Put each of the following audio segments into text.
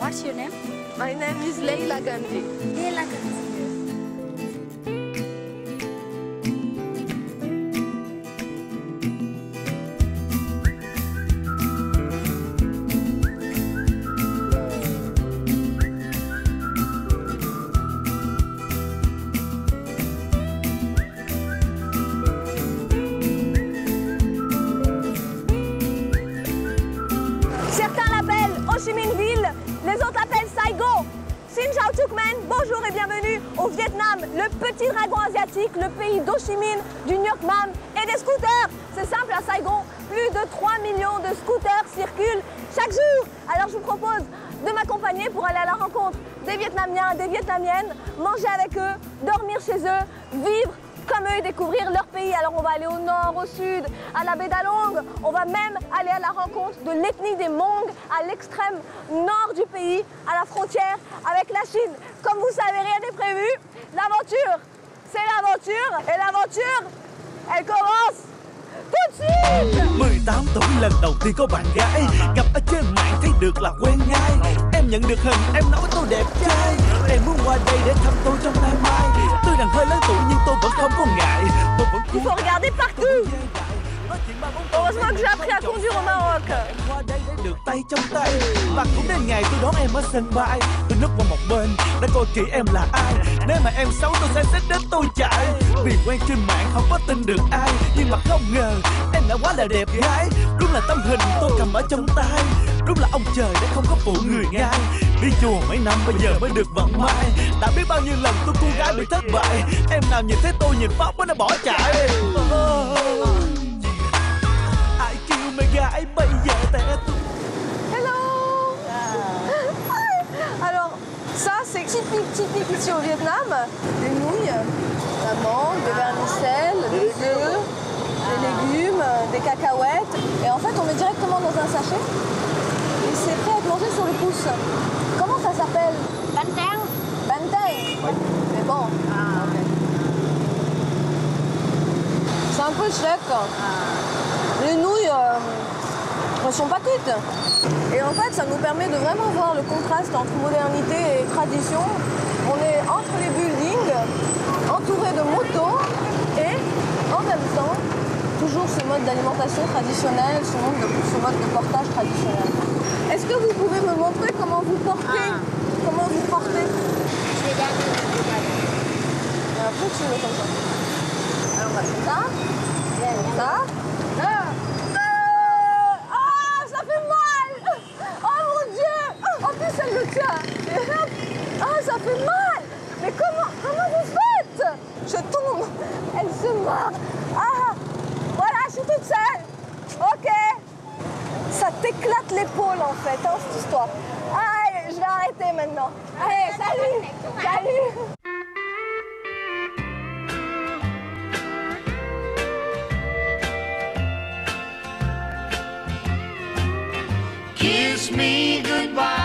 What's your name? My name is Leila Ghandi. Leila Ghandi. Bonjour et bienvenue au Vietnam, le petit dragon asiatique, le pays d'Ho Chi Minh, du Nhược Mam et des scooters. C'est simple, à Saigon, plus de 3 millions de scooters circulent chaque jour. Alors je vous propose de m'accompagner pour aller à la rencontre des Vietnamiens, des Vietnamiennes, manger avec eux, dormir chez eux, vivre comme eux et découvrir leur pays. Alors on va aller au nord, au sud, à la baie d'Along, on va même aller à la rencontre de l'ethnie des Hmong à l'extrême nord du pays, à la frontière avec la Chine. Comme vous savez, rien n'est prévu. L'aventure, c'est l'aventure et l'aventure, elle commence tout de suite. 18 tuổi lần đầu tiên có bạn gái, gặp ở trên mạng thấy được là quen ngay. Em nhận được hình, em nói tôi đẹp trai. Em muốn qua đây để thăm tôi trong ngày mai. Tôi đang hơi lớn tuổi nhưng tôi vẫn không có ngại. Tôi vẫn Il faut regarder partout. Heureusement que j'ai appris à conduire au Maroc. Hello. Alors, ça c'est typique ici au Vietnam. Des nouilles, la mangue, des vermicelles, des œufs, des légumes, des cacahuètes. Et en fait on met directement dans un sachet et c'est prêt à être mangé sur le pouce. Comment ça s'appelle? Bantang. Bantang. Oui. Mais bon. Ah, okay. C'est un peu sec. Les nouilles ne sont pas cuites. Et en fait, ça nous permet de vraiment voir le contraste entre modernité et tradition. On est entre les buildings, entouré de motos et en même temps, toujours ce mode d'alimentation traditionnel, ce mode de portage traditionnel. Est-ce que vous pouvez me montrer comment vous portez? Comment vous portez? Je vais garder. Et après, tu mets comme ça. Alors, voilà, ça. Et ça. Ah, ça fait mal! Mais comment vous faites? Je tombe! Elle se marre! Ah! Voilà, je suis toute seule! Ok! Ça t'éclate l'épaule en fait, hein, cette histoire. Allez, je vais arrêter maintenant. Allez, salut! Salut! Kiss me goodbye.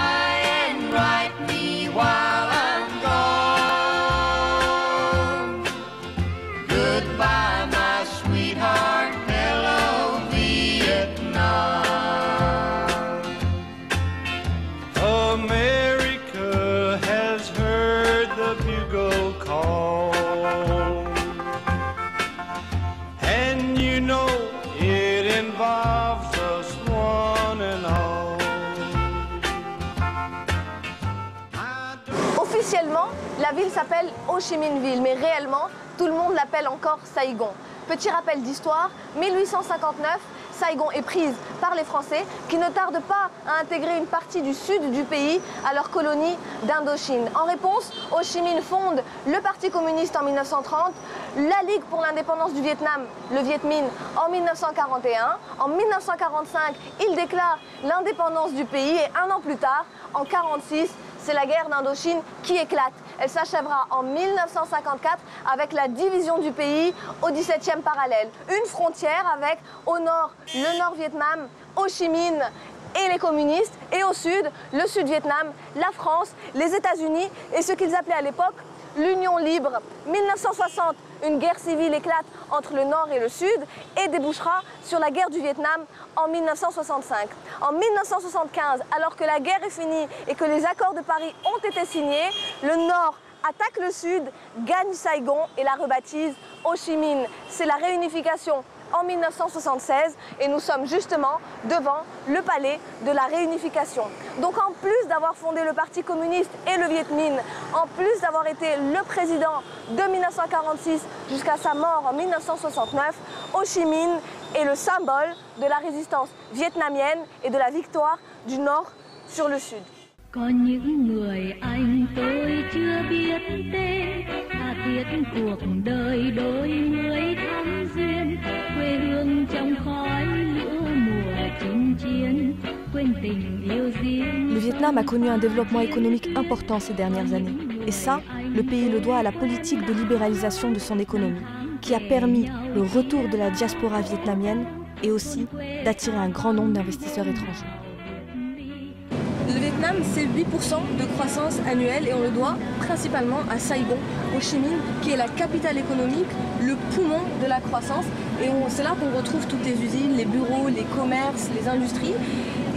La ville s'appelle Ho Chi Minh Ville, mais réellement, tout le monde l'appelle encore Saigon. Petit rappel d'histoire, 1859, Saigon est prise par les Français qui ne tardent pas à intégrer une partie du sud du pays à leur colonie d'Indochine. En réponse, Ho Chi Minh fonde le Parti communiste en 1930, la Ligue pour l'indépendance du Vietnam, le Viet Minh, en 1941. En 1945, il déclare l'indépendance du pays et un an plus tard, en 1946, c'est la guerre d'Indochine qui éclate. Elle s'achèvera en 1954 avec la division du pays au 17e parallèle. Une frontière avec au nord le Nord-Vietnam, Ho Chi Minh et les communistes, et au sud le Sud-Vietnam, la France, les États-Unis et ce qu'ils appelaient à l'époque l'Union libre. 1960, une guerre civile éclate entre le nord et le sud et débouchera sur la guerre du Vietnam en 1965. En 1975, alors que la guerre est finie et que les accords de Paris ont été signés, le nord attaque le sud, gagne Saigon et la rebaptise Ho Chi Minh. C'est la réunification en 1976 et nous sommes justement devant le palais de la réunification. Donc en plus d'avoir fondé le parti communiste et le Viet Minh, en plus d'avoir été le président de 1946 jusqu'à sa mort en 1969, Ho Chi Minh est le symbole de la résistance vietnamienne et de la victoire du nord sur le sud. Có những người anh tôi chưa biết tên, tha thiết cuộc đời đôi mới thắm duyên, quê hương trong khói lửa mùa chinh chiến, quên tình yêu riêng. Le Vietnam a connu un développement économique important ces dernières années. Et ça, le pays le doit à la politique de libéralisation de son économie, qui a permis le retour de la diaspora vietnamienne et aussi d'attirer un grand nombre d'investisseurs étrangers. Le Vietnam, c'est 8% de croissance annuelle et on le doit principalement à Saigon, Ho Chi Minh, qui est la capitale économique, le poumon de la croissance. Et c'est là qu'on retrouve toutes les usines, les bureaux, les commerces, les industries.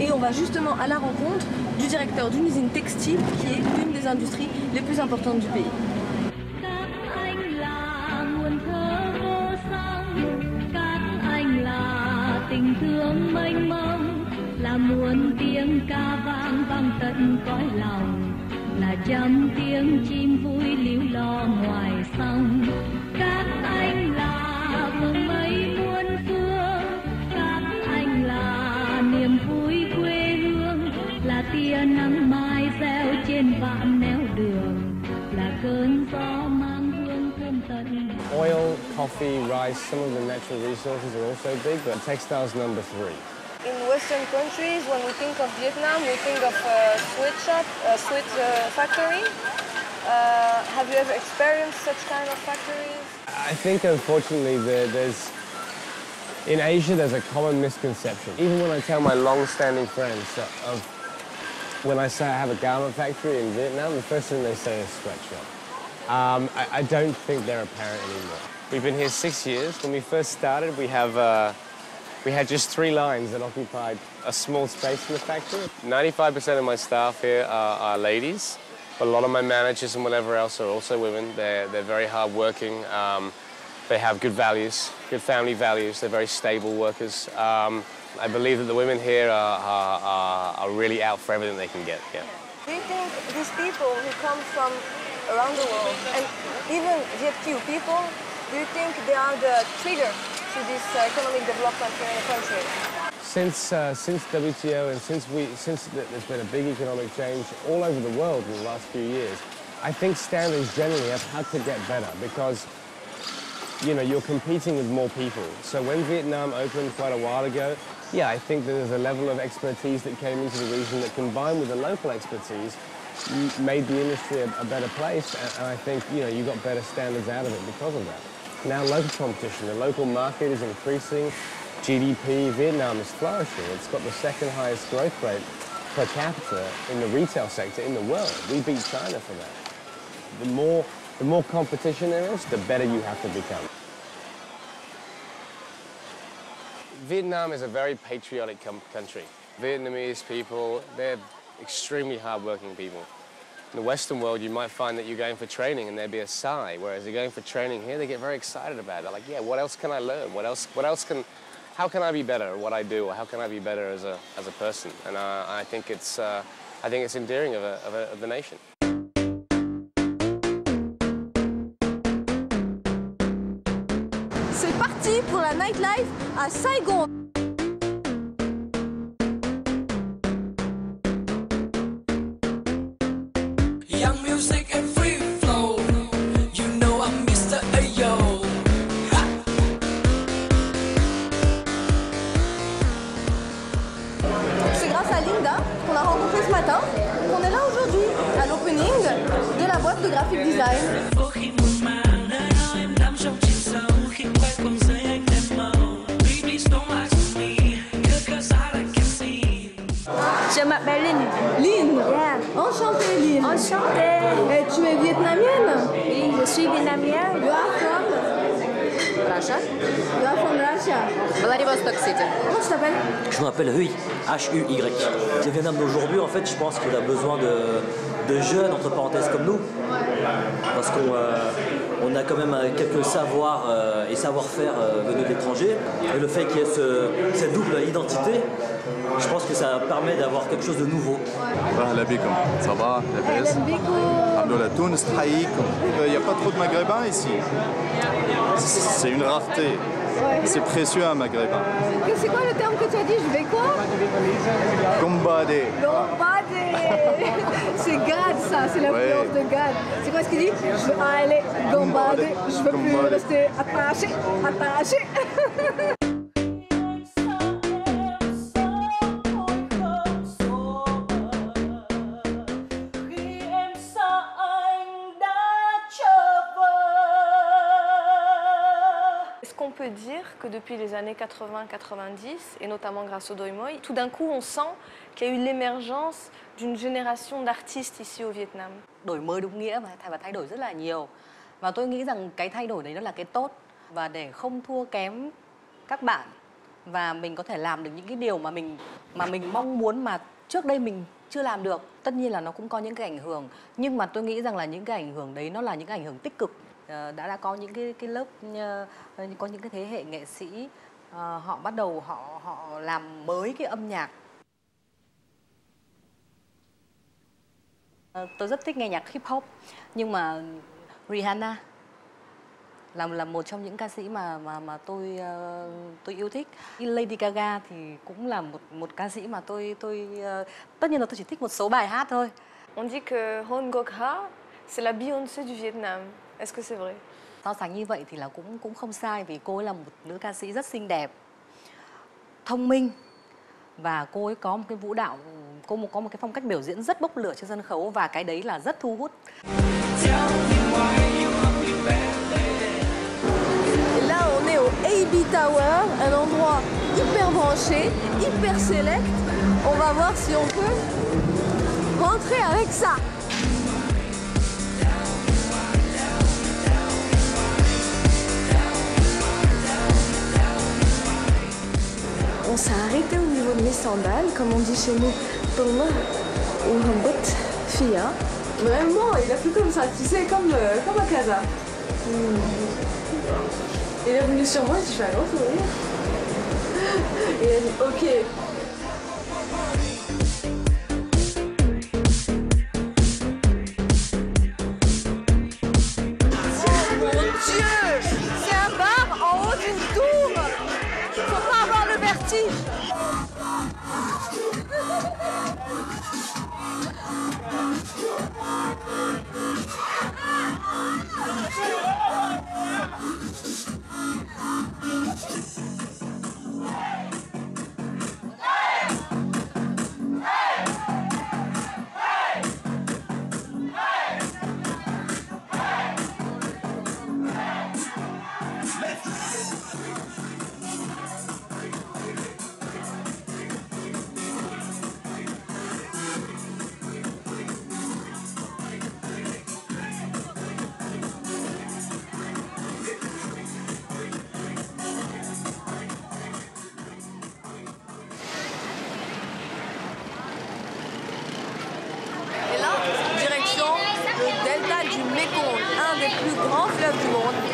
Et on va justement à la rencontre du directeur d'une usine textile qui est l'une des industries les plus importantes du pays. Oil, coffee, rice, some of the natural resources are also big, but textiles number 3. In Western countries, when we think of Vietnam, we think of a sweatshop, a sweat factory. Have you ever experienced such kind of factories? I think, unfortunately, in Asia, there's a common misconception. Even when I tell my long-standing friends when I say I have a garment factory in Vietnam, the first thing they say is sweatshop. I don't think they're apparent anymore. We've been here 6 years. When we first started, we had just 3 lines that occupied a small space in the factory. 95% of my staff here are ladies. A lot of my managers and whatever else are also women. They're very hardworking. They have good values, good family values. They're very stable workers. I believe that the women here are really out for everything they can get. Yeah. Do you think these people who come from around the world, and even Viet Kieu people, do you think they are the trigger to this economic development here in the country? Since WTO and since there's been a big economic change all over the world in the last few years, I think standards generally have had to get better because, you know, you're competing with more people. So when Vietnam opened quite a while ago, yeah, I think there's a level of expertise that came into the region that combined with the local expertise made the industry a better place, and I think, you know, you got better standards out of it because of that. Now local competition, the local market is increasing, GDP, Vietnam is flourishing. It's got the 2nd highest growth rate per capita in the retail sector in the world. We beat China for that. The more competition there is, the better you have to become. Vietnam is a very patriotic country. Vietnamese people, they're extremely hardworking people. In the Western world, you might find that you're going for training and there'd be a sigh, whereas they're going for training here, they get very excited about it. They're like, yeah, what else can I learn? How can I be better at what I do, or how can I be better as a person? And I think it's endearing of the nation. C'est parti pour la nightlife à Saigon. Je m'appelle Lynn. Lynn, yeah. Enchantée, Lynn. Enchantée. Et tu es vietnamienne? Oui, je suis vietnamienne. You are from? Russia? You are from Russia? Vladivostok City. Comment tu t'appelles? Je m'appelle Huy, H-U-Y. Le Vietnam d'aujourd'hui, en fait, je pense qu'il a besoin de jeunes, entre parenthèses, comme nous. Parce qu'on on a quand même quelques savoirs et savoir-faire venus de l'étranger. Et le fait qu'il y ait cette double identité, je pense que ça permet d'avoir quelque chose de nouveau. Ça va, la baisse. Il n'y a pas trop de maghrébins ici. C'est une rareté. C'est précieux un maghrébin. C'est quoi le terme que tu as dit? Je vais quoi? Gombadé. Gombadé. C'est Gad ça, c'est l'influence de Gad. C'est quoi ce qu'il dit? Je veux aller gombader, je veux plus rester attaché, Dire que depuis les années 80-90, et notamment grâce au Doi Moi, tout d'un coup on sent qu'il y a eu l'émergence d'une génération d'artistes ici au Vietnam. Đổi mới đúng nghĩa và thay đổi rất là nhiều. Và tôi nghĩ rằng cái thay đổi đấy nó là cái tốt, và để không thua kém các bạn và mình có thể làm được những cái điều mà mình mong muốn mà trước đây mình chưa làm được. Tất nhiên là nó cũng có những cái ảnh hưởng, nhưng mà tôi nghĩ rằng là những cái ảnh hưởng đấy nó là những cái ảnh hưởng tích cực. Đã có những cái lớp, có những cái thế hệ nghệ sĩ họ bắt đầu họ làm mới cái âm nhạc. Tôi rất thích nghe nhạc hip hop, nhưng mà Rihanna là một trong những ca sĩ mà tôi yêu thích. Lady Gaga thì cũng là một ca sĩ mà tôi tất nhiên là tôi chỉ thích một số bài hát thôi. On dit que Hong Kokha c'est la Beyoncé du Vietnam. Est-ce que c'est vrai? So sánh như vậy thì là cũng không sai, vì cô ấy là một nữ ca sĩ rất xinh đẹp, thông minh, và cô ấy có một cái vũ đạo, cô có một cái phong cách biểu diễn rất bốc lửa trên sân khấu, và cái đấy là rất thu hút. Là on est au AB Tower, un endroit hyper branché, hyper select. On va voir si on peut rentrer avec ça. On s'est arrêté au niveau de mes sandales, comme on dit chez nous, Toma ou Hambot Fia. Vraiment, il a fait comme ça, tu sais, comme à Casa. Il est venu sur moi, je fais un grand sourire. Il a dit ok.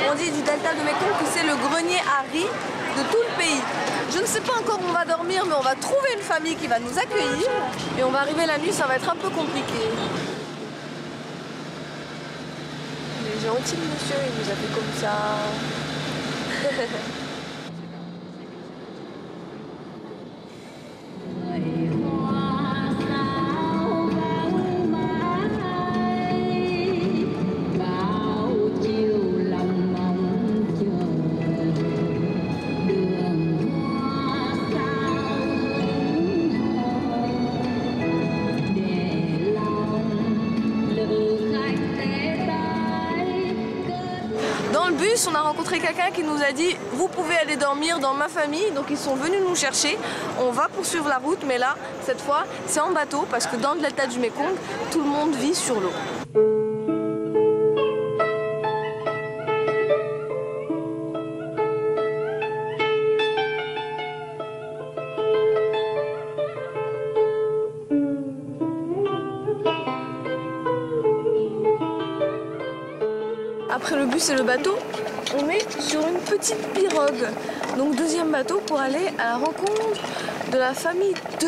On dit du delta de Mékong que c'est le grenier à riz de tout le pays. Je ne sais pas encore où on va dormir, mais on va trouver une famille qui va nous accueillir. Et on va arriver la nuit, ça va être un peu compliqué. Il est gentil, monsieur, il nous a fait comme ça. On a rencontré quelqu'un qui nous a dit vous pouvez aller dormir dans ma famille, donc ils sont venus nous chercher. On va poursuivre la route, mais là cette fois c'est en bateau, parce que dans le delta du Mékong tout le monde vit sur l'eau. après le bus et le bateau, on est sur une petite pirogue. Donc deuxième bateau pour aller à la rencontre de la famille 2.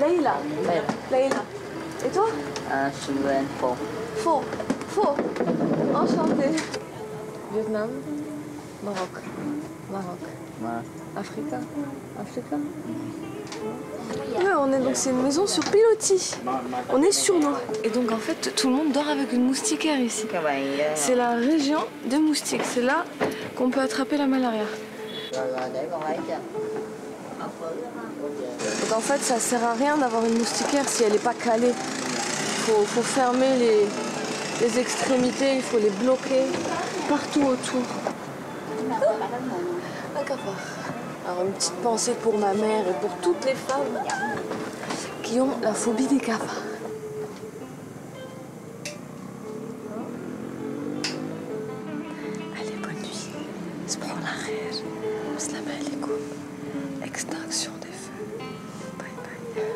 Leila. Leila. Et toi? Nguyen. Faux. Enchantée. Vietnam. Maroc. Afrique. Ouais, on est donc c'est une maison sur pilotis. On est sur l'eau. Et donc en fait tout le monde dort avec une moustiquaire ici. C'est la région des moustiques. C'est là qu'on peut attraper la malaria. Donc en fait, ça sert à rien d'avoir une moustiquaire si elle n'est pas calée. Il faut fermer les extrémités, il faut les bloquer partout autour. Alors une petite pensée pour ma mère et pour toutes les femmes qui ont la phobie des cafards. Allez, bonne nuit. On se prend la rêve, on se la met à l'écho. Extinction des feux. Bye bye.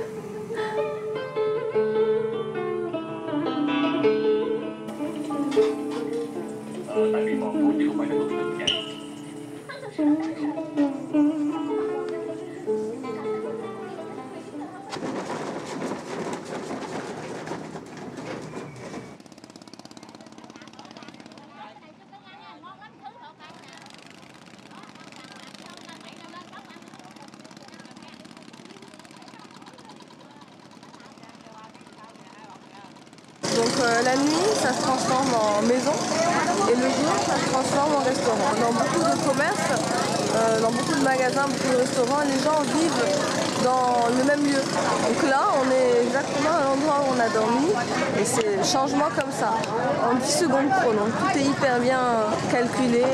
La nuit, ça se transforme en maison et le jour, ça se transforme en restaurant. Dans beaucoup de commerces, dans beaucoup de magasins, beaucoup de restaurants, les gens vivent dans le même lieu. Donc là, on est exactement à l'endroit où on a dormi et c'est un changement comme ça, en 10 secondes chrono. Tout est hyper bien calculé.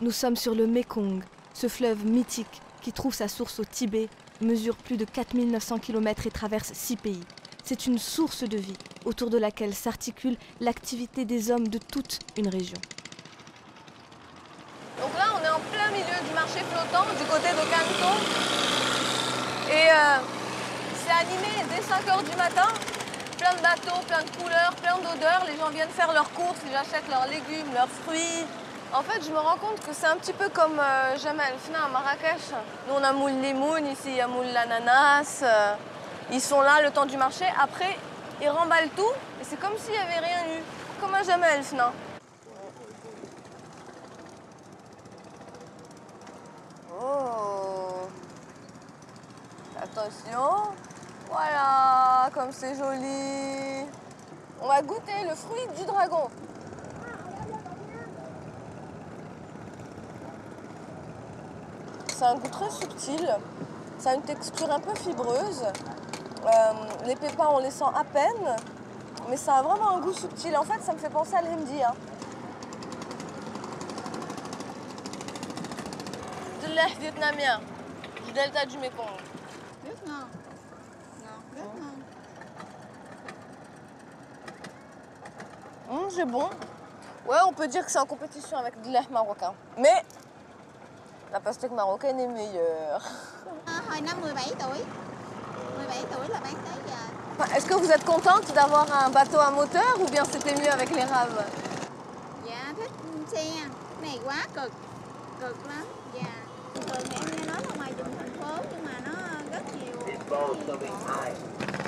Nous sommes sur le Mékong, ce fleuve mythique qui trouve sa source au Tibet, mesure plus de 4900 km et traverse 6 pays. C'est une source de vie autour de laquelle s'articule l'activité des hommes de toute une région. Donc là, on est en plein milieu du marché flottant du côté de Canton. Et c'est animé dès 5 h du matin. Plein de bateaux, plein de couleurs, plein d'odeurs. Les gens viennent faire leurs courses, ils achètent leurs légumes, leurs fruits. En fait, je me rends compte que c'est un petit peu comme Jamel Fna à Marrakech. Nous, on a Moul Limoun, ici, il y a Moul Lananas. Ils sont là le temps du marché, après ils remballent tout et c'est comme s'il n'y avait rien eu, comme à Jamel Fna. Oh, attention, voilà, comme c'est joli. On va goûter le fruit du dragon. C'est un goût très subtil, ça a une texture un peu fibreuse. Les pépins, on les sent à peine, mais ça a vraiment un goût subtil. En fait, ça me fait penser à l'hemdi. De l'air vietnamien, du delta du Mékong. Vietnam. C'est bon. Ouais, on peut dire que c'est en compétition avec de l'air marocain. Mais la pastèque marocaine est meilleure. Est-ce que vous êtes contente d'avoir un bateau à moteur ou bien c'était mieux avec les rames?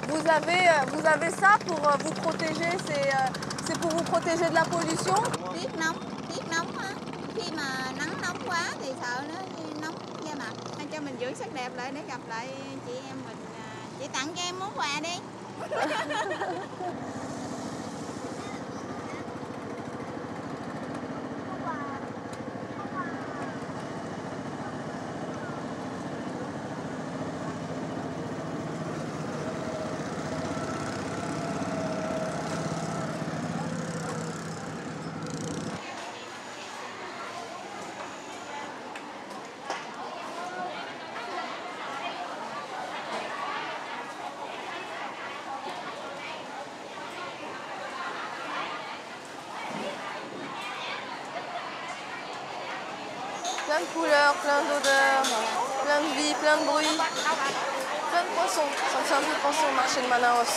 Vous avez ça pour vous protéger, c'est pour vous protéger de la pollution? plein de couleurs, plein d'odeurs, plein de vie, plein de bruit, plein de poissons. Ça me fait un peu penser au marché de Manaos.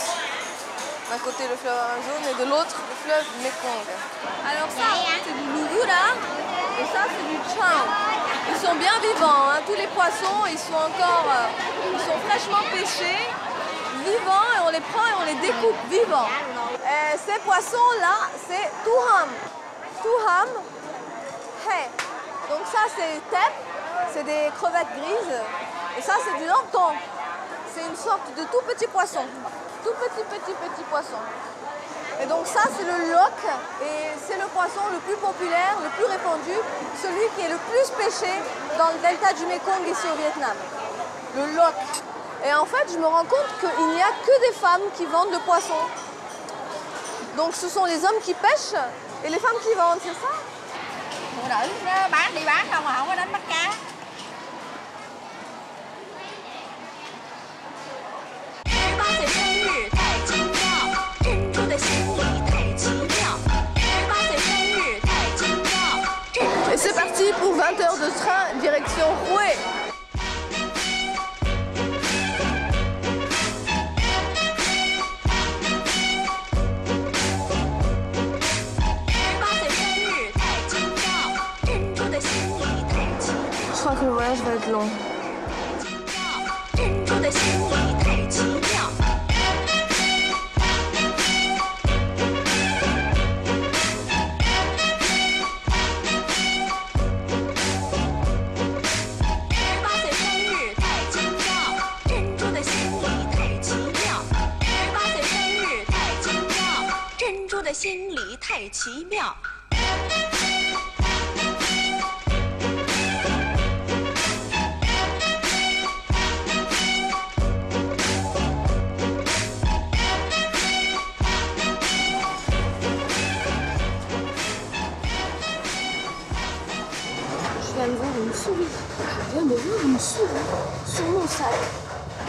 D'un côté le fleuve Amazone et de l'autre le fleuve Mékong. Alors ça c'est du Lugura et ça c'est du Chang. Ils sont bien vivants, hein. Tous les poissons ils sont encore, ils sont fraîchement pêchés, vivants, et on les prend et on les découpe vivants. Et ces poissons là c'est Touham. Touham, hey. Donc ça c'est tep, c'est des crevettes grises, et ça c'est du lampton. C'est une sorte de tout petit poisson, tout petit poisson. Et donc ça c'est le loc, et c'est le poisson le plus populaire, le plus répandu, celui qui est le plus pêché dans le delta du Mékong ici au Vietnam, le loc. Et en fait je me rends compte qu'il n'y a que des femmes qui vendent le poisson. Donc ce sont les hommes qui pêchent et les femmes qui vendent, c'est ça? Et c'est parti pour 20 heures de train direction Hue. Je crois que le voyage va être long.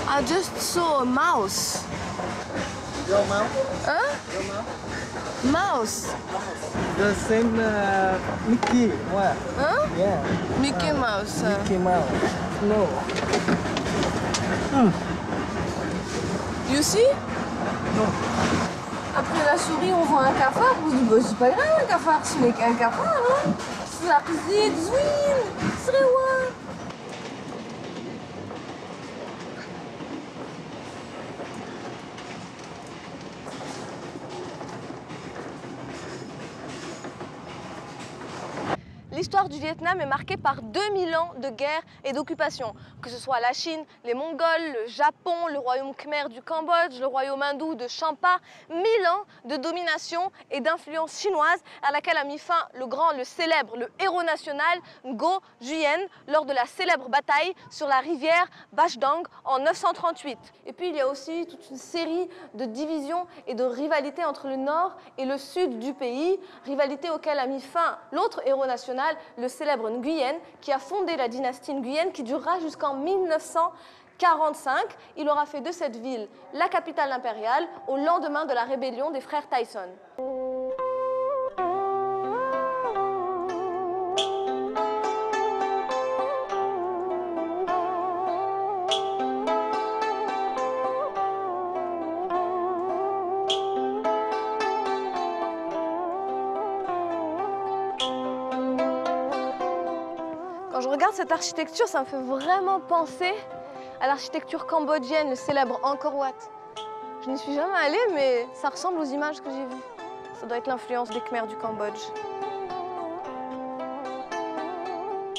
I just saw a mouse. Your mouse? Huh? Your mouse? Mouse. The same Mickey. What? Huh? Yeah. Mickey Mouse. Mickey Mouse. No. You see? Non. Après la souris, on voit un cafard. Vous dites, bah, c'est pas grave un cafard, ce n'est qu'un cafard, hein? C'est la cuisine, c'est vrai, ouais. L'histoire du Vietnam est marquée par 2000 ans de guerre et d'occupation, que ce soit la Chine, les Mongols, le Japon, le royaume khmer du Cambodge, le royaume hindou de Champa, 1000 ans de domination et d'influence chinoise à laquelle a mis fin le grand, le célèbre, le héros national Ngo Juyen lors de la célèbre bataille sur la rivière Bash Dang en 938. Et puis il y a aussi toute une série de divisions et de rivalités entre le nord et le sud du pays, rivalité auxquelles a mis fin l'autre héros national, le célèbre Nguyen, qui a fondé la dynastie Nguyen, qui durera jusqu'en 1945. Il aura fait de cette ville la capitale impériale au lendemain de la rébellion des frères Tyson. Cette architecture, ça me fait vraiment penser à l'architecture cambodgienne, le célèbre Angkor Wat. Je n'y suis jamais allée, mais ça ressemble aux images que j'ai vues. Ça doit être l'influence des Khmers du Cambodge.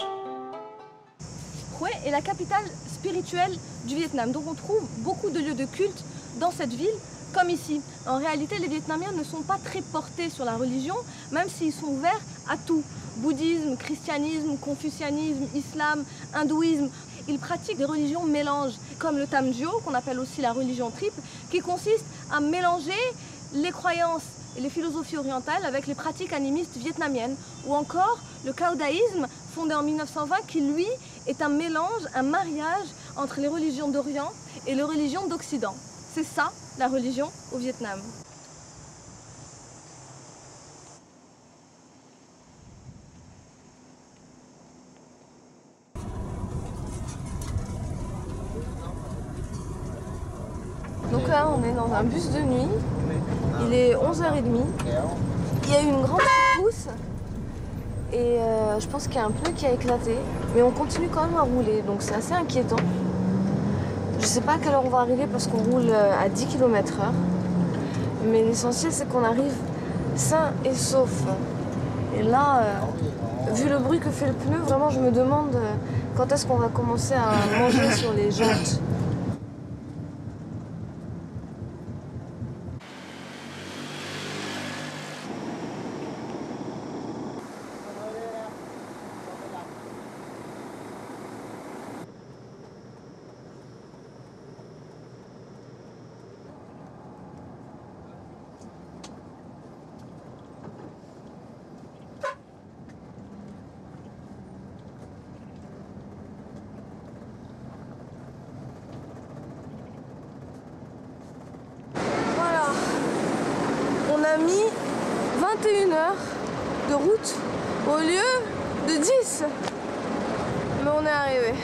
Hue est la capitale spirituelle du Vietnam, donc on trouve beaucoup de lieux de culte dans cette ville, comme ici. En réalité, les Vietnamiens ne sont pas très portés sur la religion, même s'ils sont ouverts à tout. Bouddhisme, christianisme, confucianisme, islam, hindouisme. Ils pratiquent des religions mélanges, comme le tam giáo, qu'on appelle aussi la religion triple, qui consiste à mélanger les croyances et les philosophies orientales avec les pratiques animistes vietnamiennes, ou encore le caodaïsme, fondé en 1920, qui lui est un mélange, un mariage entre les religions d'Orient et les religions d'Occident. C'est ça, la religion au Vietnam. Donc là, on est dans un bus de nuit. Il est 11h30. Il y a eu une grande pousse. Et je pense qu'il y a un pneu qui a éclaté. Mais on continue quand même à rouler. Donc c'est assez inquiétant. Je sais pas à quelle heure on va arriver parce qu'on roule à 10 km/h. Mais l'essentiel, c'est qu'on arrive sain et sauf. Et là, vu le bruit que fait le pneu, vraiment, je me demande quand est-ce qu'on va commencer à manger sur les jantes. Mis 21 heures de route au lieu de 10, mais on est arrivé.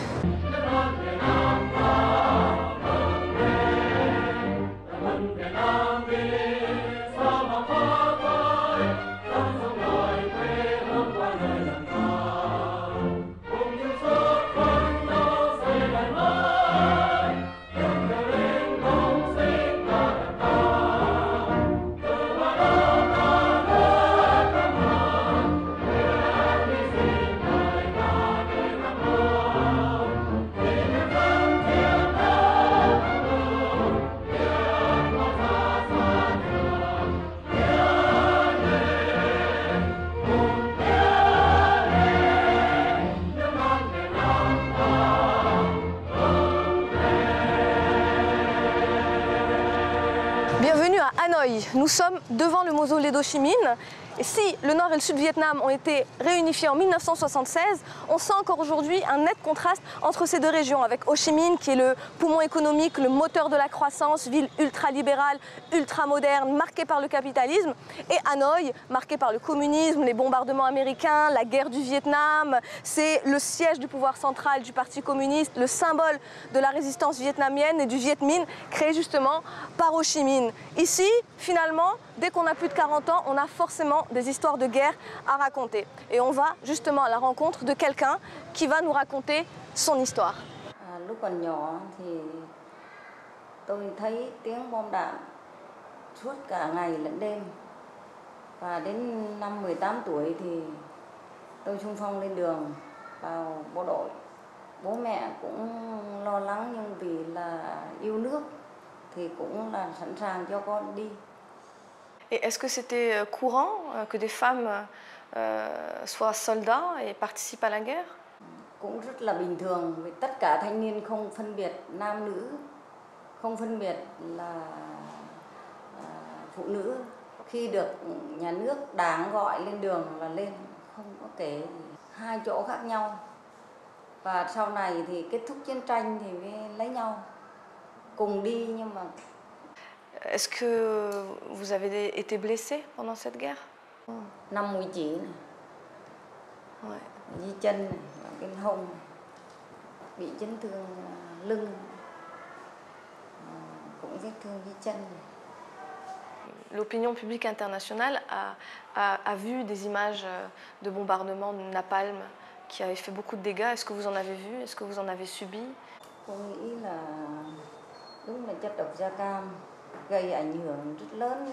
Nous sommes devant le mausolée d'Ho Chi Minh. Et si le Nord et le Sud Vietnam ont été réunifiés en 1976, on sent encore aujourd'hui un net contraste entre ces deux régions, avec Ho Chi Minh qui est le poumon économique, le moteur de la croissance, ville ultra-libérale, ultra-moderne, marquée par le capitalisme, et Hanoï, marquée par le communisme, les bombardements américains, la guerre du Vietnam. C'est le siège du pouvoir central du Parti communiste, le symbole de la résistance vietnamienne et du Viet Minh, créé justement par Ho Chi Minh. Ici, finalement, dès qu'on a plus de 40 ans, on a forcément des histoires de guerre à raconter. Et on va justement à la rencontre de quelqu'un qui va nous raconter son histoire. Et est-ce que c'était courant que des femmes soient soldats et participent à la guerre? Cũng rất là bình thường với tất cả thanh niên, không phân biệt nam nữ, không phân biệt là phụ nữ. Khi được nhà nước Đảng gọi lên đường là lên, không có kể hai chỗ khác nhau. Và sau này thì kết thúc chiến tranh thì mới lấy nhau, cùng đi nhưng mà. Est-ce que vous avez été blessé pendant cette guerre? Năm mũi chỉ này, dưới chân này, bên hông bị chấn thương lưng, cũng vết thương dưới chân. L'opinion publique internationale a vu des images de bombardements de napalm qui avaient fait beaucoup de dégâts. Est-ce que vous en avez vu? Est-ce que vous en avez subi? Tôi nghĩ là đúng là chất độc da cam gây ảnh hưởng rất lớn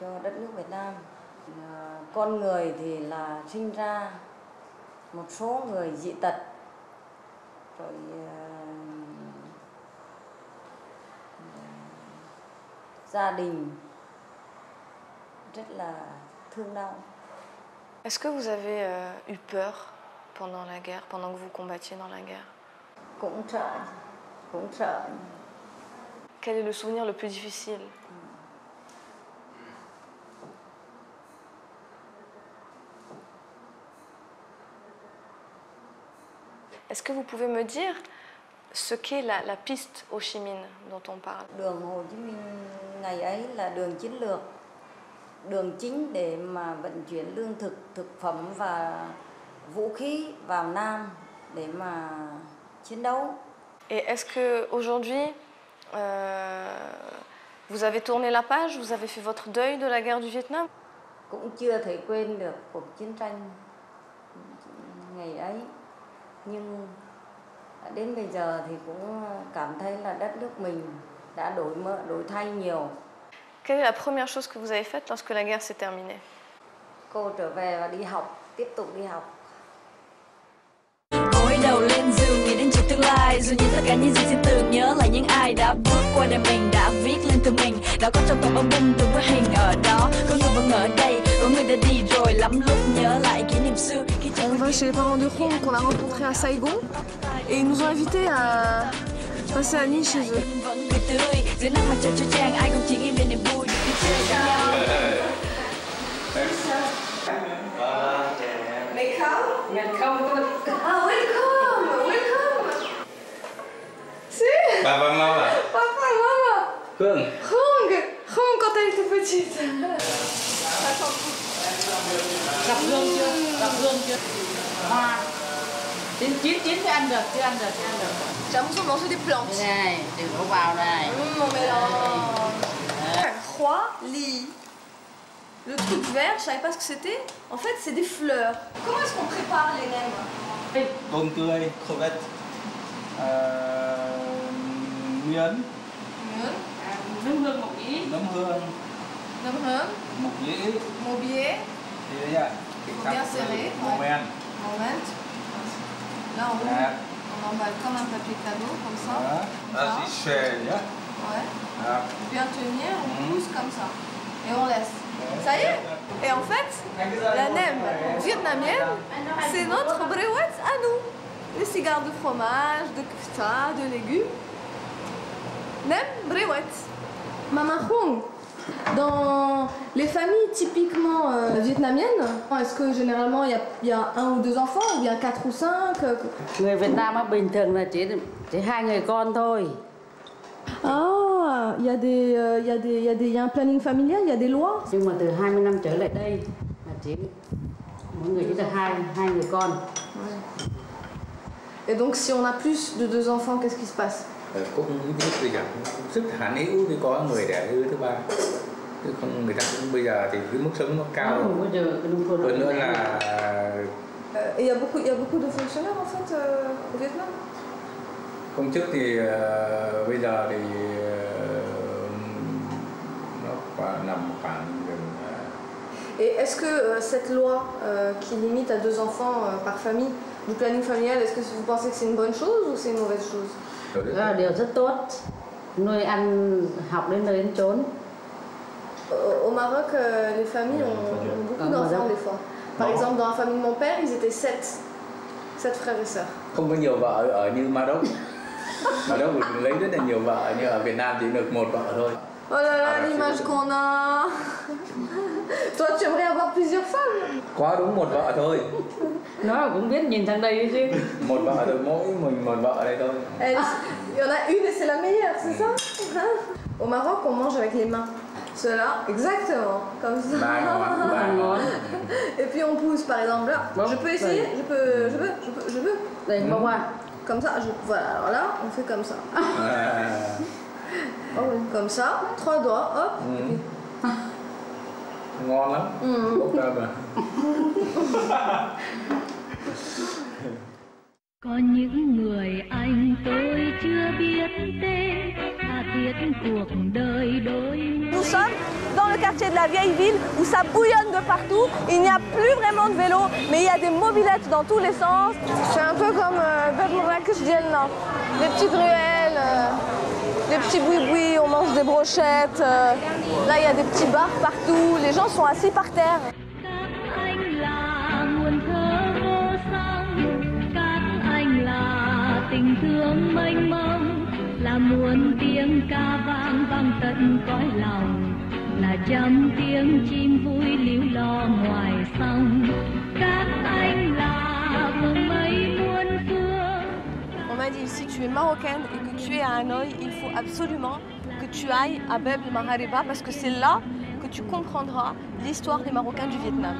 cho đất nước Việt Nam. Con người thì là sinh ra một số người dị tật, rồi gia đình rất là thương đau. Est-ce que vous avez eu peur pendant la guerre, pendant que vous combattiez dans la guerre? Cũng sợ, cũng sợ. Quel est le souvenir le plus difficile? Est-ce que vous pouvez me dire ce qu'est la piste Ho Chi Minh dont on parle? Đường Hồ Chí Minh ngày ấy là đường chiến lược, đường chính để mà vận chuyển lương thực, thực phẩm và vũ khí vào Nam để mà chiến đấu. Et est-ce que aujourd'hui Vous avez tourné la page, vous avez fait votre deuil de la guerre du Vietnam. Cũng chưa thể quên được cuộc chiến tranh ngày ấy, nhưng đến bây giờ thì cũng cảm thấy là đất nước mình đã đổi thay nhiều. Quelle est la première chose que vous avez faite lorsque la guerre s'est terminée? Cô trở về và đi học, tiếp tục đi học. Gối đầu lên giường nghĩ đến tương lai, dù những tất cả những gì tin tưởng nhớ lại những ai đã bước qua đời mình, đã viết lên từ mình, đã có trong tầm âm binh từng bức hình ở đó, có người vẫn ở đây, có người đã đi rồi, lắm lúc nhớ lại kỷ niệm xưa. On va chez les parents de Hmong qu'on a rencontrés à Saigon et ils nous ont invités à passer la nuit chez eux. Papa, maman. Papa, maman. Hong. Hong. Hong quand elle était petite. J'ai l'impression de manger des plantes. Mon mélange. Roi, li. Le truc vert, je savais pas ce que c'était. En fait, c'est des fleurs. Comment est-ce qu'on prépare les nems? Bon tươi, crevettes. Nguyen. Nấm hương một ý. Nấm hương. Một ý. Một biế. Thì đấy à. Một bière serrée. Moment. Là on emballe comme un papier cadeau, comme ça. Ah, c'est cher, hein? Ouais. Bien tenir, on pousse comme ça. Et on laisse. Ça y est. Et en fait, la nem vietnamienne, c'est notre brewet à nous. Les cigares de fromage, de kfta, de légumes. Nem brewet. Maman Hong, dans les familles typiquement vietnamiennes, est-ce que généralement il y a un ou deux enfants, ou bien quatre ou cinq? Người Việt Nam bình thường là chỉ hai người con thôi. Ah, il y a un planning familial, il y a des lois. Nhưng mà từ 20 năm trở lại đây là chỉ mỗi người chỉ được hai người con. Et donc si on a plus de deux enfants, qu'est-ce qui se passe? Cũng bây giờ sức hẳn hữu thì có người đẻ thứ ba, chứ không người ta cũng bây giờ thì cái mức sống nó cao hơn nữa là. Il y a beaucoup de fonctionnaires en fait au Vietnam. Công chức thì bây giờ thì nó nằm khoảng. Et est-ce que cette loi qui limite à deux enfants par famille du planning familial, est-ce que vous pensez que c'est une bonne chose ou c'est une mauvaise chose? Là điều rất tốt, nuôi ăn học đến nơi đến chốn. Au Maroc, les familles ont beaucoup d'enfants des fois. Par exemple, dans la famille de mon père, ils étaient 7 frères et sœurs. Không có nhiều vợ ở như Maroc. Maroc mình lấy rất là nhiều vợ, nhưng ở Việt Nam chỉ được một vợ thôi. Oh là là, l'image qu'on a. Toi, tu aimerais avoir plusieurs femmes. Quá đúng một vợ thôi. Nó cũng biết nhìn thằng đây chứ. Một vợ thôi, mỗi mình một vợ đây thôi. Il y en a une et c'est la meilleure, c'est ça? Au Maroc, on mange avec les mains. Cela, exactement, comme ça. Et puis on pousse, par exemple. Là, je peux essayer, je peux. Comme ça, voilà. Alors là, on fait comme ça. Comme ça, trois doigts, hop. Ngon lắm. Có những người anh tôi chưa biết tên, à biết cuộc đời đôi người. Nous sommes dans le quartier de la vieille ville où ça bouillonne de partout. Il n'y a plus vraiment de vélo, mais il y a des mobilettes dans tous les sens. C'est un peu comme vers Marrakech d'Yelna. Des petites ruelles. Des petits boui-boui, on mange des brochettes. Là, il y a des petits bars partout. Les gens sont assis par terre. On m'a dit ici que tu es marocaine et que tu es à Hanoï, il faut absolument que tu ailles à Bab el Maghariba parce que c'est là que tu comprendras l'histoire des Marocains du Vietnam.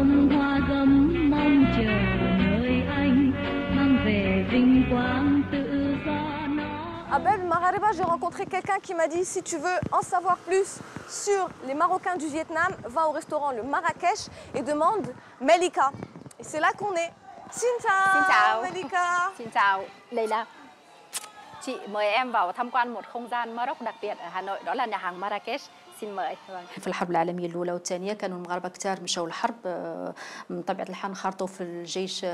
tâm hoa gấm mong chờ nơi anh mang về vinh quang tự do nó. À Bab el Maghariba, j'ai rencontré quelqu'un qui m'a dit si tu veux en savoir plus sur les Marocains du Vietnam, va au restaurant le Marrakech et demande Melika. Et c'est là qu'on est. Xin chào, Melika. Xin chào, Leila. Chị mời em vào tham quan một không gian Maroc đặc biệt ở Hà Nội, đó là nhà hàng Marrakech. Xin mời. في الحرب العالمية الأولى والثانية كانوا المغاربة كتار مشاو للحرب من طبيعة الحال خرطوا في الجيش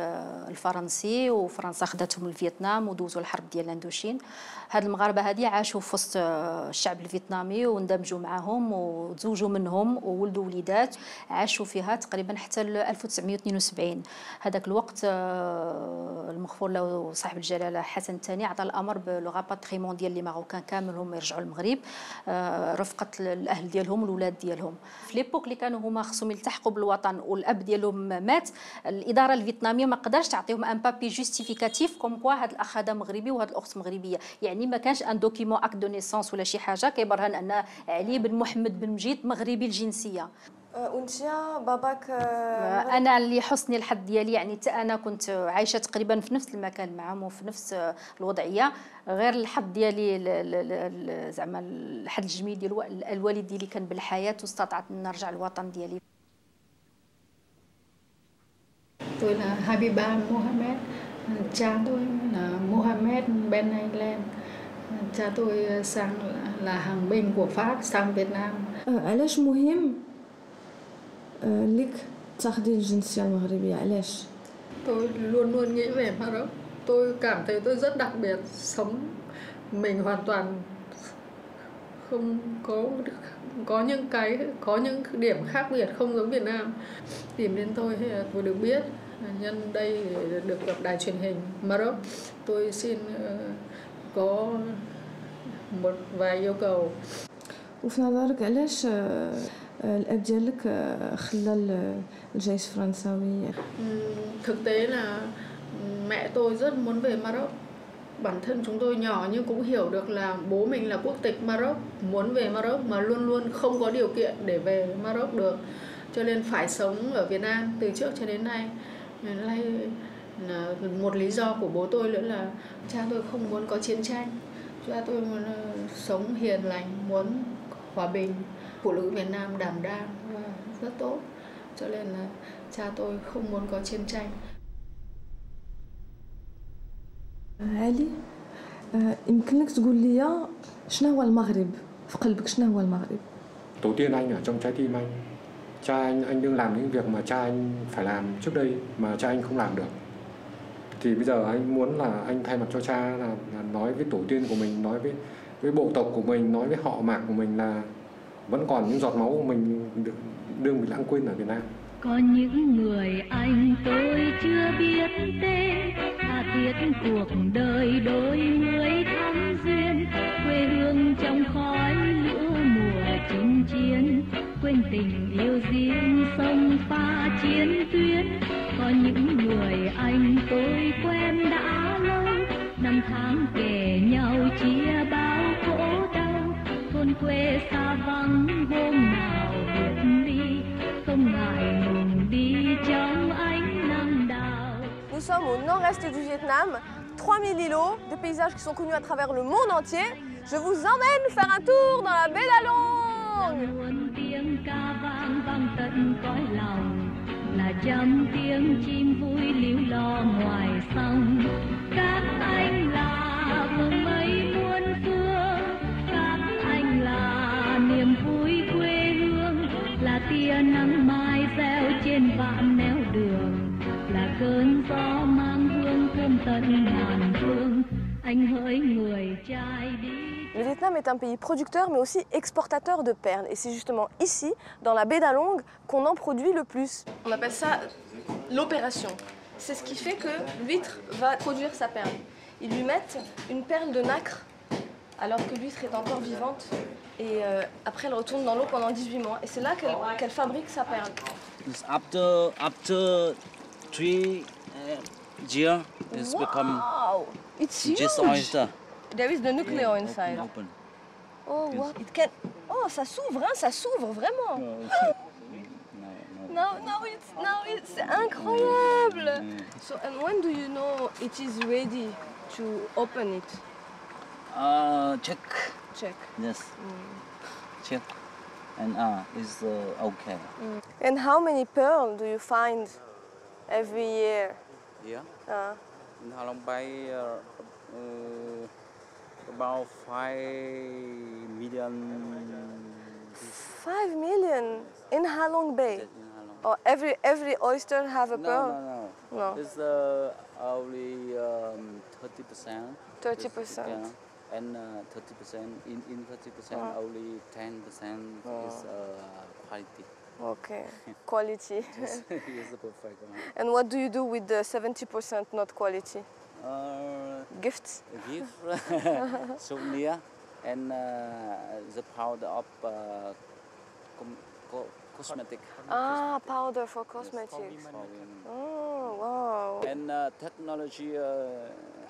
الفرنسي وفرنسا خداتهم لفيتنام ودوزوا الحرب ديال الاندوشين. هاد المغاربة هادي عاشوا في وسط الشعب الفيتنامي واندمجوا معاهم وتزوجوا منهم وولدوا وليدات عاشوا فيها تقريبا حتى 1972. هذاك الوقت المغفور له صاحب الجلالة حسن الثاني عطى الأمر بلوغاباتريمون ديال لي ماروكان كاملهم يرجعوا للمغرب رفقة الاهل ديالهم والولاد ديالهم. في ليبوك اللي كانوا هما خصهم يلتحقوا بالوطن والاب ديالهم مات، الاداره الفيتناميه ما قدرش تعطيهم ان بابي جوستيفيكاتيف كوم كوا هذا الاخ هذا مغربي وهاد الاخت مغربيه، يعني ما كانش ان دوكيمون اكت دو نيسونس ولا شي حاجه كيبرهن ان علي بن محمد بن مجيد مغربي الجنسيه. وانت باباك؟ انا اللي حسني الحظ ديالي يعني انا كنت عايشه تقريبا في نفس المكان معهم وفي نفس الوضعيه، غير الحظ ديالي زعما الحظ الجميل ديال الوالد ديالي كان بالحياه واستطعت نرجع للوطن ديالي. انا حبيبه محمد، cha tôi là Mohammed Ben Island. Cha tôi sang là hàng binh của Pháp sang Việt Nam. علاش مهم لك تاخدي الجنسية المغربية؟ علاش؟ Tôi luôn luôn nghĩ về Maroc. Tôi cảm thấy tôi rất đặc biệt. Sống mình hoàn toàn không có những điểm khác biệt không giống Việt Nam. Tìm đến tôi hay là tôi được biết nhân đây được gặp đài truyền hình Maroc. Tôi xin có một vài yêu cầu. وفي نظرك علاش الاب ديالك خلى الجيش الفرنساوي؟ Thực tế là mẹ tôi rất muốn về Maroc. Bản thân chúng tôi nhỏ nhưng cũng hiểu được là bố mình là quốc tịch Maroc, muốn về Maroc mà luôn luôn không có điều kiện để về Maroc được, cho nên phải sống ở Việt Nam từ trước cho đến nay. Một lý do của bố tôi nữa là cha tôi không muốn có chiến tranh, cha tôi muốn sống hiền lành, muốn hòa bình. Phụ nữ Việt Nam đảm đang và rất tốt, cho nên là cha tôi không muốn có chiến tranh. علي يمكنك تقول لي شنو هو المغرب في قلبك؟ شنو هو المغرب؟ Tổ tiên anh ở trong trái tim anh. Cha anh đương làm những việc mà cha anh phải làm trước đây mà cha anh không làm được. Thì bây giờ anh muốn là anh thay mặt cho cha là nói với tổ tiên của mình, nói với bộ tộc của mình, nói với họ mạc của mình là vẫn còn những giọt máu của mình đương bị lãng quên ở Việt Nam. Có những người anh tôi chưa biết tên, ta biết cuộc đời đôi mươi tháng duyên, quê hương trong khói lửa mùa chinh chiến, quên tình yêu riêng sông pha chiến tuyến. Có những người anh tôi quen đã lâu, năm tháng kể nhau chia bao khổ đau, thôn quê xa vắng hôm nào vẫn đi, không ngại ngùng đi trong ánh nắng đào. Nous sommes au nord-est du Vietnam, 3000 îlots, des paysages qui sont connus à travers le monde entier. Je vous emmène faire un tour dans la baie d'Along. Luôn tiếng ca vang vang tận cõi lòng, là trăm tiếng chim vui líu lo ngoài sông. Các anh là vùng mây muôn phương, các anh là niềm vui quê hương, là tia nắng mai reo trên vạn nẻo đường, là cơn gió mang hương thơm tận ngàn phương. Anh hỡi người trai đi. Le Vietnam est un pays producteur mais aussi exportateur de perles. Et c'est justement ici, dans la baie d'Along, qu'on en produit le plus. On appelle ça l'opération. C'est ce qui fait que l'huître va produire sa perle. Ils lui mettent une perle de nacre alors que l'huître est encore vivante. Et après, elle retourne dans l'eau pendant 18 mois. Et c'est là qu'elle fabrique sa perle. After 3 years, it's become just oyster. There is the nucleo inside. Open. Oh, wow. It can... oh, ça s'ouvre, hein, ça s'ouvre vraiment. No, Now it's incroyable. So, and when do you know it is ready to open it? Check. Yes. Check. And is okay. And how many pearls do you find every year? Yeah. In Halong Bay, about 5 million. 5 million in Halong Bay. Or every oyster have a pearl? No. It's only 30%. 30%. Yeah. And 30% in 30% only 10% is quality. Okay, quality. Yes, it's perfect. And what do you do with the 70% not quality? Gifts. Gift, souvenir, and the powder of cosmetic. Ah, powder for cosmetics. Yes. Oh, wow. And technology,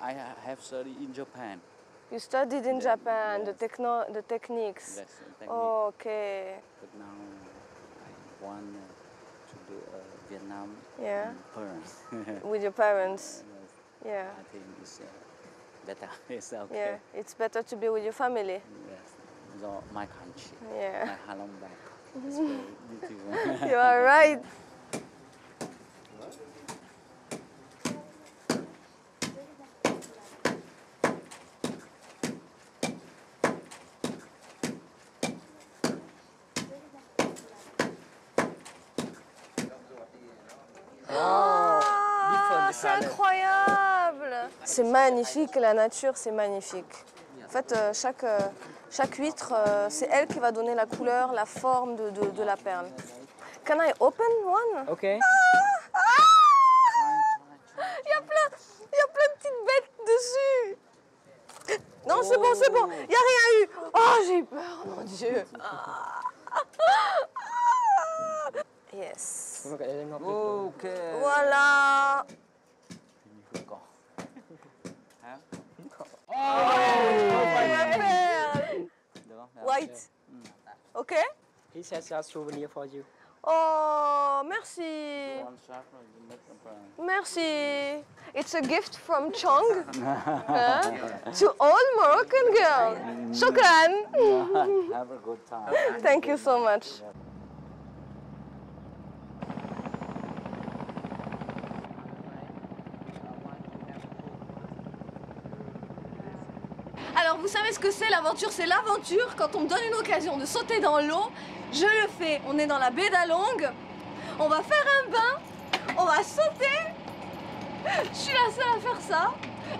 I have studied in Japan. You studied in Japan, yes. the techniques. Yes, technique. Oh, okay. But now I want to do Vietnam. Yeah. Parents. With your parents. Yes. Yeah. I think it's better. It's okay. Yeah, it's better to be with your family. Yes, so my country. Yeah. My Halong Bay. It's very beautiful. You are right. C'est magnifique, la nature, c'est magnifique. En fait, chaque huître, c'est elle qui va donner la couleur, la forme de la perle. Can I open one? Ok. Il y a plein de petites bêtes dessus. Non, c'est bon, il n'y a rien eu. Oh, j'ai peur, mon Dieu. Yes. Ok. Voilà. White. Okay? He says a souvenir for you. Oh, merci. Merci. It's a gift from Chang to all Moroccan girls. Shukran. Have a good time. Thank you so much. Vous savez ce que c'est l'aventure? C'est l'aventure quand on me donne une occasion de sauter dans l'eau, je le fais. On est dans la baie d'Along, on va faire un bain, on va sauter. Je suis la seule à faire ça.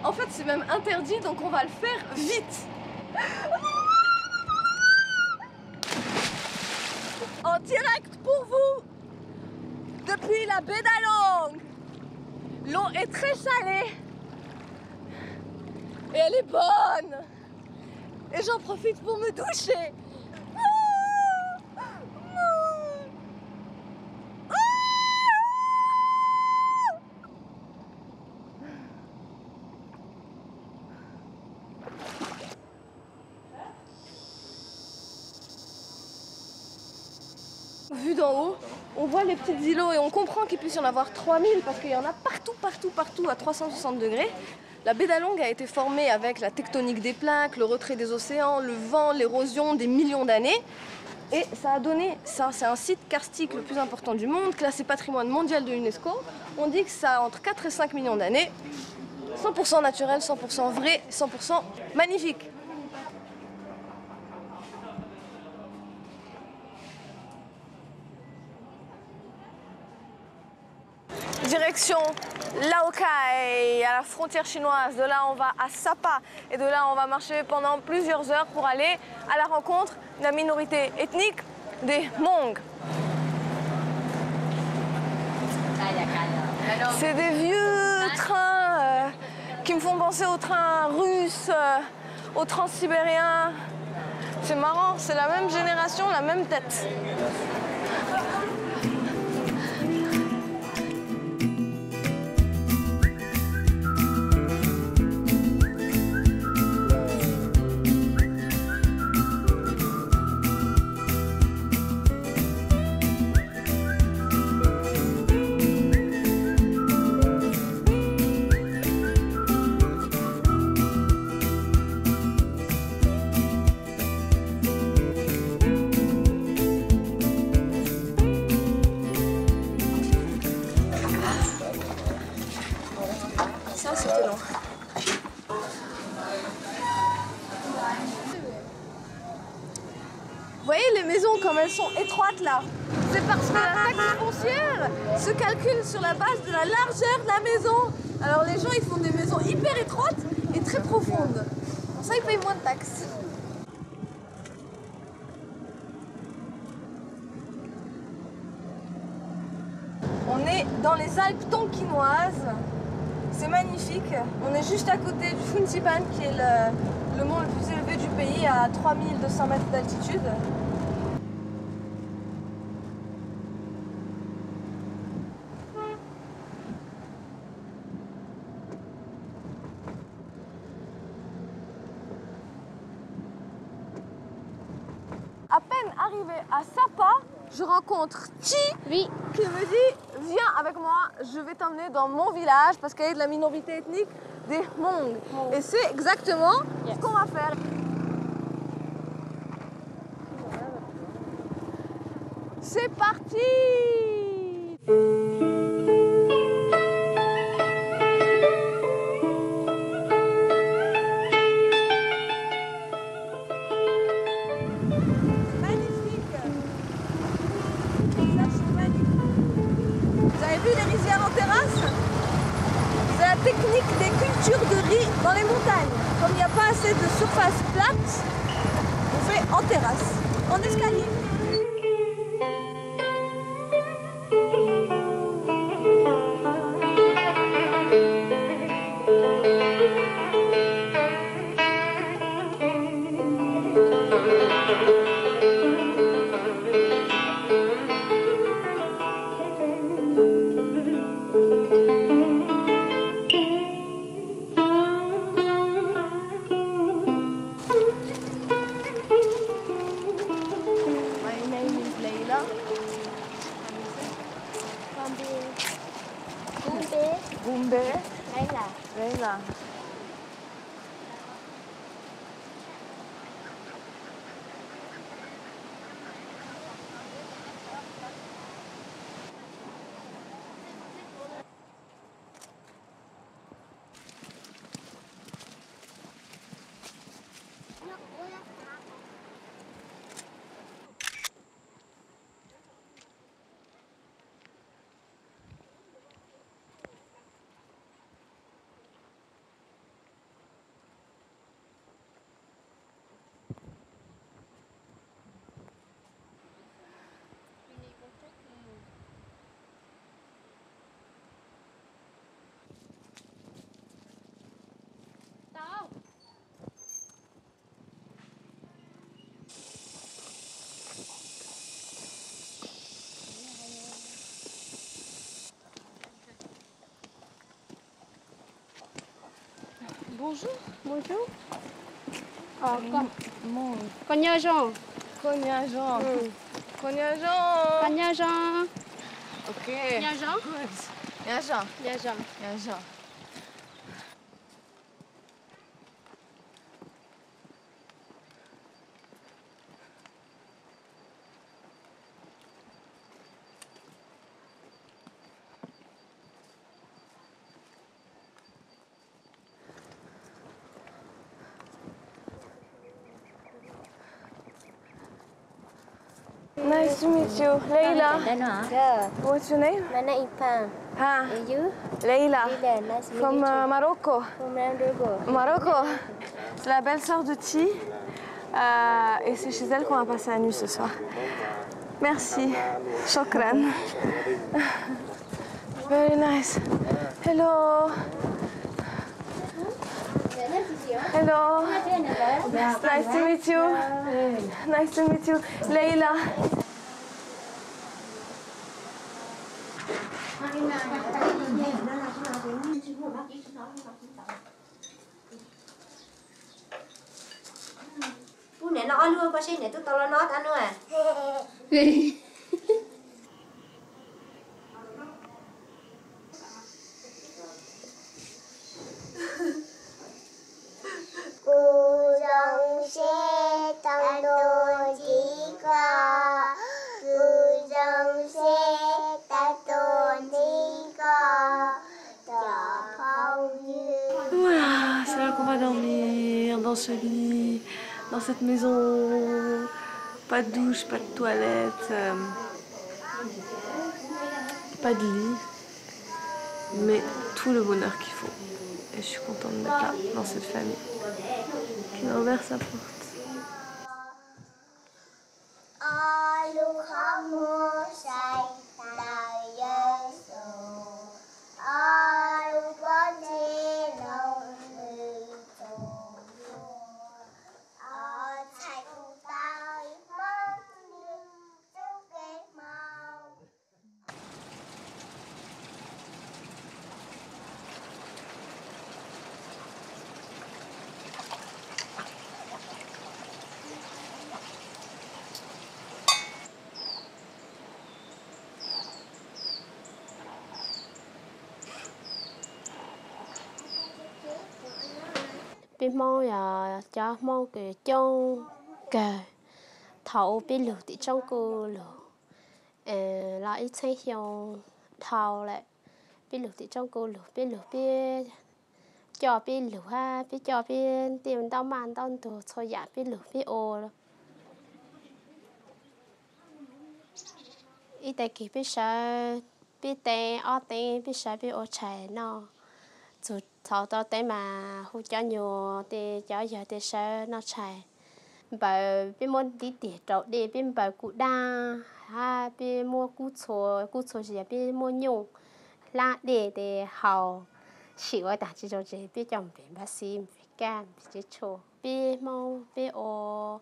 En fait, c'est même interdit, donc on va le faire vite. En direct pour vous, depuis la baie d'Along. L'eau est très salée et elle est bonne. Et j'en profite pour me doucher. Vu d'en haut, on voit les petits îlots et on comprend qu'il puisse y en avoir 3000 parce qu'il y en a partout à 360 degrés. La baie d'Along a été formée avec la tectonique des plaques, le retrait des océans, le vent, l'érosion des millions d'années. Et ça a donné ça. C'est un site karstique le plus important du monde, classé patrimoine mondial de l'UNESCO. On dit que ça a entre 4 et 5 millions d'années. 100% naturel, 100% vrai, 100% magnifique. Direction Laokai, à la frontière chinoise. De là, on va à Sapa. Et de là, on va marcher pendant plusieurs heures pour aller à la rencontre de la minorité ethnique des Hmong. C'est des vieux trains qui me font penser aux trains russes, aux transsibériens. C'est marrant, c'est la même génération, la même tête. c'était long. Vous voyez les maisons comme elles sont étroites là. C'est parce que la taxe foncière se calcule sur la base de la largeur de la maison. Alors les gens ils font des maisons hyper étroites et très profondes. Pour ça ils payent moins de taxes. On est dans les Alpes Tonkinoises. C'est magnifique. On est juste à côté du Fansipan qui est le mont le plus élevé du pays à 3200 mètres d'altitude. À peine arrivée à Sapa, je rencontre Chi, oui, qui me dit viens avec moi, je vais t'emmener dans mon village parce qu'elle est de la minorité ethnique des Hmong. Hmong. Et c'est exactement ce qu'on va faire. C'est parti! Magnifique! Vous avez vu les rizières en terrasse? La technique des cultures de riz dans les montagnes. Comme il n'y a pas assez de surface plate, on fait en terrasse, en escalier. Bonjour. Bonjour. Ah, comment? Cognageon. Cognageon. Cognageon. Cognageon. Ok. Cognageon. Cognageon. Cognageon. Cognageon. Nice to meet you, Leila. What's your name? Manaipan. Ah. And you? Leila. Nice from Morocco. From Morocco. Morocco. C'est la belle sœur de Chi. Et c'est chez elle qu'on va passer la nuit ce soir. Merci. Shokran. Very nice. Hello. Hello. Nice to meet you. Nice to meet you, Leila. Thank you. ce lit, dans cette maison, pas de douche, pas de toilette, pas de lit, mais tout le bonheur qu'il faut. Et je suis contente d'être là, dans cette famille, qui m'a ouvert sa porte. Bé mau ya cha mau kể trong kể thảo bé lửa thì trong cô lửa lại xây hồng thảo lại bé lửa thì trong cô lửa bé cho bé lửa ha bé cho bé tiền tao màn tao đồ soi giả bé lửa bé ô ít tại kỳ bé sợ bé té ở té bé sợ bé ô chạy nó rồi sau đó tới mà hỗ trợ nhiều thì cháu giờ thì sẽ nó chạy bởi bên môn đi tiệt trậu đi bên bởi cụ đa ha bên mua cụ số gì bên mua nhung là để hậu chỉ có đặt chỉ cho chị biết chồng bên bác sĩ bên can chỉ cho bên mông bên ô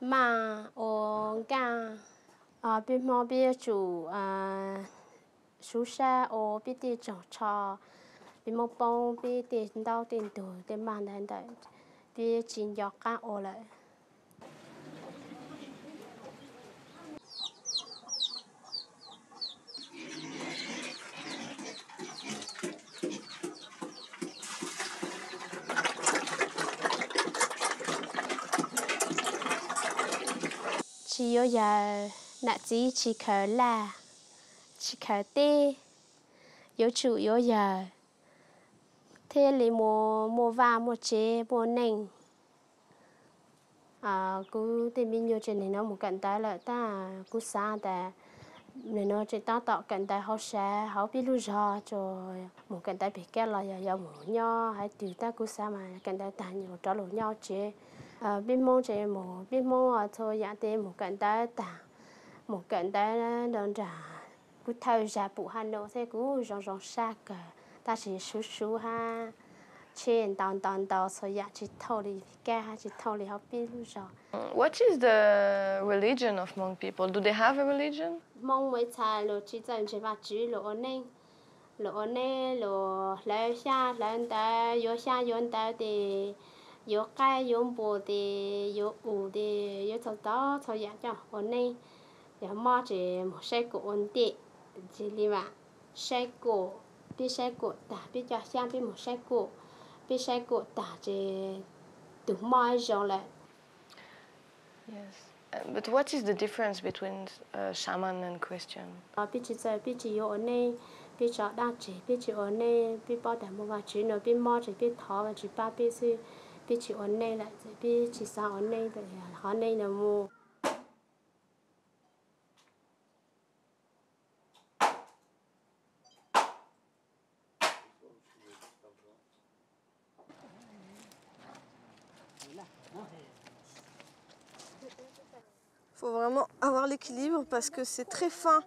mà ô can à bên mông bên chủ à chú xe ô bên đi trồng trò bị mông bông bị tiền đau tiền tủ tiền bàn đàn đại bị chín giọt cá ô lại chỉ có giờ nãy chỉ khởi là chỉ khởi tê yếu chủ yếu giờ thế là mua vàng mua chế mua nành à cứ tìm biết nhiều chuyện này nó một cận tay là ta cứ xa ta nên nó chỉ ta tạo cận tay họ sẽ họ biết lu do rồi một cận tay bị cái là giờ muốn nhau hãy từ ta cứ xa mà cận tay ta nhiều trả lũ nhau chế à biết mong thôi dạng thêm một cận tay ta một cận tay đơn giản cứ thay ra bộ Hà Nội thế cứ rong xa cả ta chỉ xú ha trên đòn soi ya chỉ thâu đi cái ha chỉ thâu đi học biết luôn rồi. What is the religion of Hmong people? Do they have a religion? Hmong mới xài lo chỉ dân chỉ ba chữ lo nên lo lỡ xa yon ta thì yon cái yon bồ thì yon u thì yon thâu đó soi ya cho lo nên giờ mò chỉ một sai cổ ổn định chỉ đi mà sai cổ bị sai cổ tả bị cho sang bị một sai cổ tả thì đúng mai rồi lại. Yes, but what is the difference between shaman and Christian? Bị chỉ sai bị chỉ ở nơi bị cho đa chỉ bị chỉ ở nơi bị bảo đảm một vài chữ nữa bị mò chỉ bị thọ và chỉ ba bị suy bị chỉ ở nơi lại bị chỉ sao ở nơi vậy họ nơi là mù. Faut vraiment avoir l'équilibre parce que c'est très fin.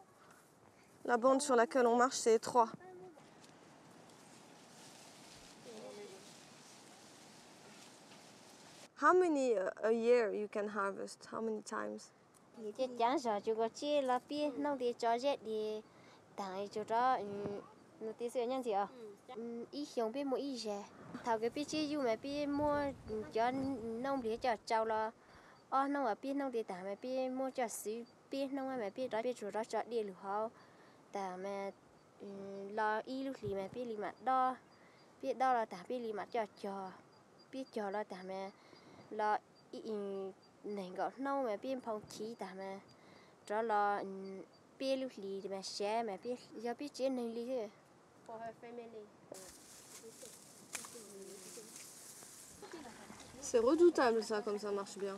La bande sur laquelle on marche, c'est étroit. How many a year you can harvest? How many times? Ở nông ở bên nông thì tạm mà bên mua cho xí bên nông mà bên đó bên chủ đó cho đi lúa hao tạm mà lo y lúc lì mà bên lì mặt đo bên đo là tạm bên lì mặt cho bên cho là tạm mà lo này gọi nông mà bên phong khí tạm mà cho lo bên lúc lì mà xé mà bên do bên chế này lì thôi. For her family. C'est redoutable ça, comme ça marche bien.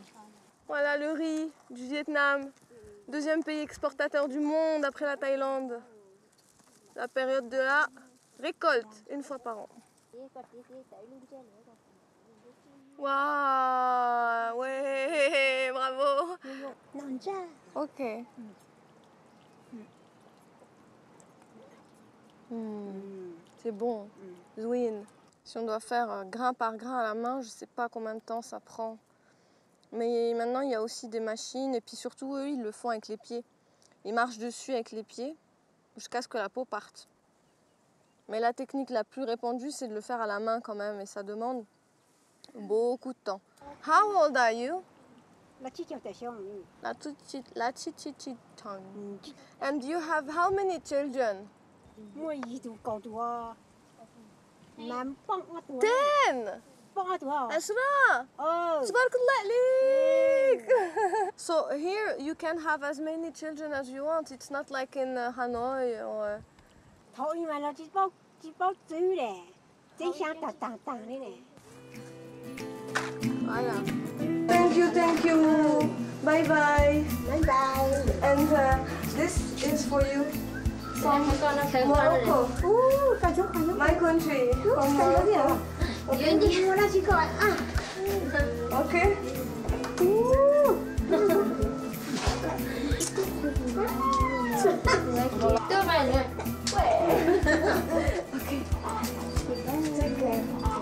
Voilà le riz du Vietnam, deuxième pays exportateur du monde après la Thaïlande. La période de la récolte, une fois par an. Waouh, ouais, bravo. Ok. C'est bon, Zwin. Si on doit faire grain par grain à la main, je ne sais pas combien de temps ça prend. Mais maintenant, il y a aussi des machines. Et puis surtout, eux, ils le font avec les pieds. Ils marchent dessus avec les pieds jusqu'à ce que la peau parte. Mais la technique la plus répandue, c'est de le faire à la main quand même. Et ça demande beaucoup de temps. How old are you? And you have how many children? 10! That's right! Oh. So here you can have as many children as you want. It's not like in Hanoi or... Voilà. Thank you, bye-bye. Bye-bye. And this is for you. Morocco. My country. From Morocco. Okay. Okay. Take care.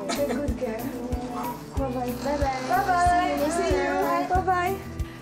Take good care. Bye-bye. Bye-bye. See you. Bye-bye.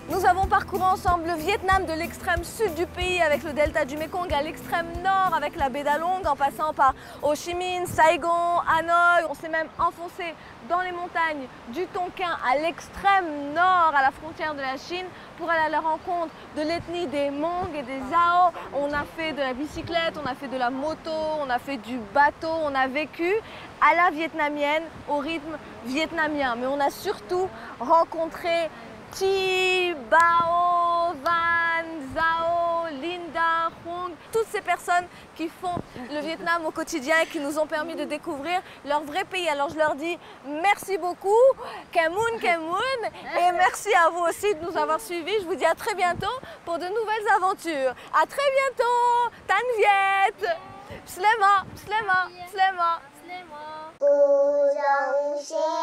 Nous avons parcouru ensemble le Vietnam de l'extrême sud du pays avec le delta du Mékong à l'extrême nord avec la baie d'Along en passant par Ho Chi Minh, Saigon, Hanoï. On s'est même enfoncé dans les montagnes du Tonkin à l'extrême nord à la frontière de la Chine pour aller à la rencontre de l'ethnie des Hmong et des Yao. On a fait de la bicyclette, on a fait de la moto, on a fait du bateau, on a vécu à la vietnamienne au rythme vietnamien. Mais on a surtout rencontré Chi, Bao, Van, Zao, Linda, Hong, toutes ces personnes qui font le Vietnam au quotidien et qui nous ont permis de découvrir leur vrai pays. Alors je leur dis merci beaucoup, Kamoun, Kamoun, et merci à vous aussi de nous avoir suivis. Je vous dis à très bientôt pour de nouvelles aventures. À très bientôt, Tan Viet, Slema, Slema, Slema, Slema.